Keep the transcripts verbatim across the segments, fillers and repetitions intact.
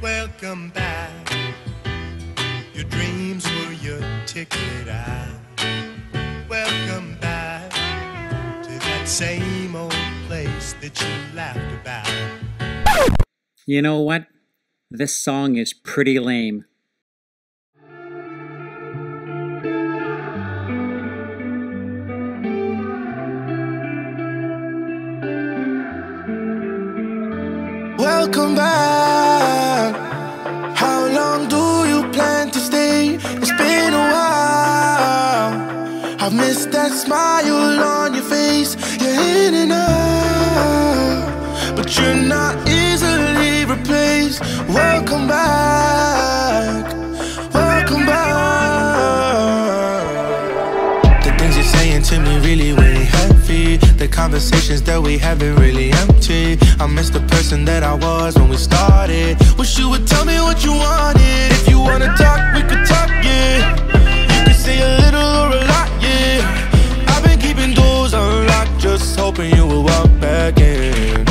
welcome back. Your dreams were your ticket out. Welcome back to that same old place that you laughed about. You know what? This song is pretty lame. Welcome back. How long do you plan to stay? It's been a while. I've missed that smile on your face. You're in and out, but you're not easily replaced. Welcome back. Welcome back. The things you're saying to me really weigh heavy. The conversations that we haven't really empty. I miss the person that I was when we started. Wish you would tell me what you wanted. If you wanna talk, we could talk, yeah. You could say a little or a lot, yeah. I've been keeping doors unlocked, just hoping you will walk back in.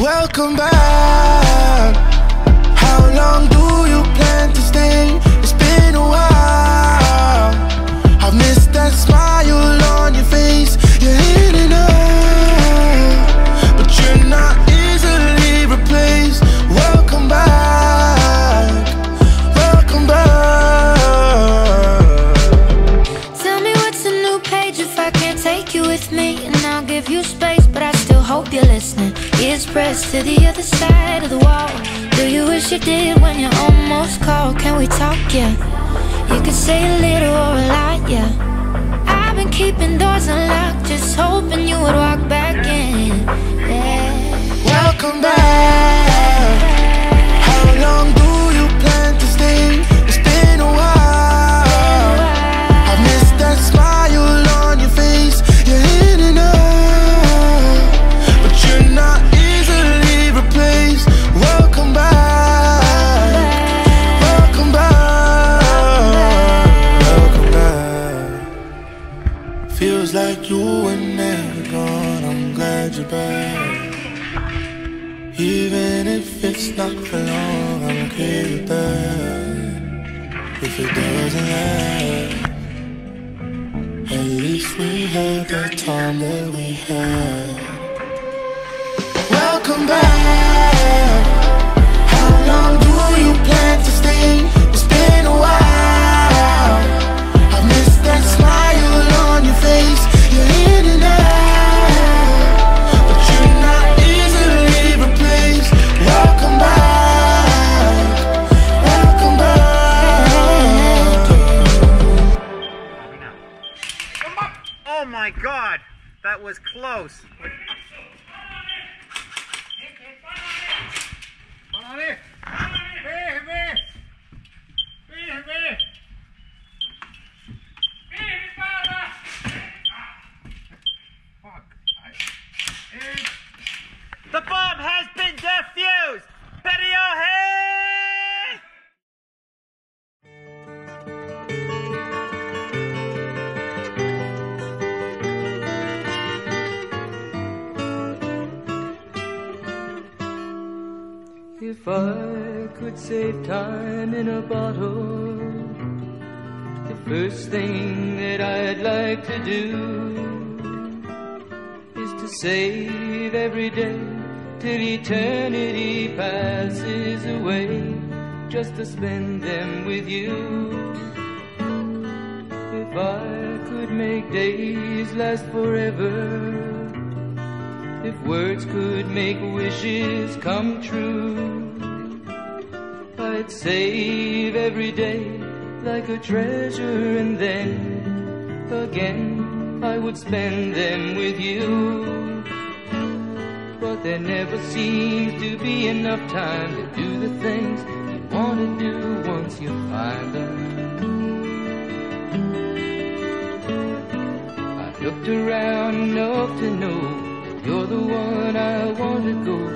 Welcome back. How long do you plan to stay? It's been a while. I've missed that smile on your face. You're in and out, but you're not easily replaced. Welcome back, welcome back. Tell me what's a new page if I can't take you with me. And I'll give you space, but I still hope you're listening. Ears pressed to the other side of the wall. Do you wish you did when you're almost cold? Can we talk, yeah? You could say a little or a lot, yeah. Keeping doors unlocked, just hoping you would walk back in, yeah. Welcome back. How long do you plan to stay? It's been a while. I miss that smile on your face. You're in and out, but you're not easily replaced. Welcome back. Feels like you were never gone, I'm glad you're back. Even if it's not for long, I'm okay with that. If it doesn't last, at least we had the time that we had. Welcome back. How long do you plan to stay? It's been a while. Oh my God, that was close. The bomb has been defused. Betty O'Hare! If I could save time in a bottle, the first thing that I'd like to do is to save every day till eternity passes away, just to spend them with you. If I could make days last forever, if words could make wishes come true, I'd save every day like a treasure, and then again I would spend them with you. But there never seems to be enough time to do the things you want to do once you find them. I've looked around enough to know you're the one I want to go